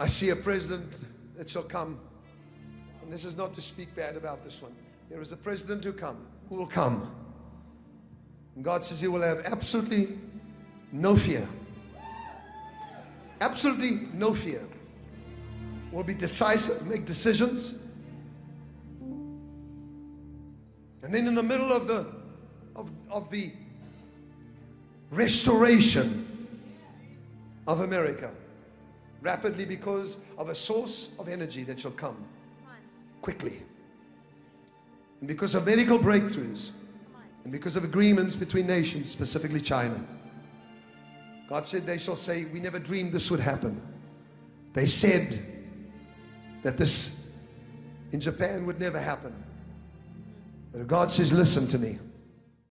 I see a president that shall come, and this is not to speak bad about this one. There is a president who will come, and God says he will have absolutely no fear. Absolutely no fear. Will be decisive, make decisions. And then in the middle of the restoration of America, rapidly, because of a source of energy that shall come quickly, and because of medical breakthroughs, and because of agreements between nations, specifically China. God said they shall say, we never dreamed this would happen. They said that this in Japan would never happen. But God says, listen to me.